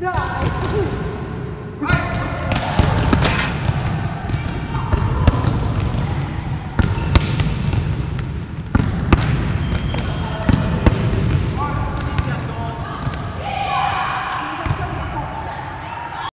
No.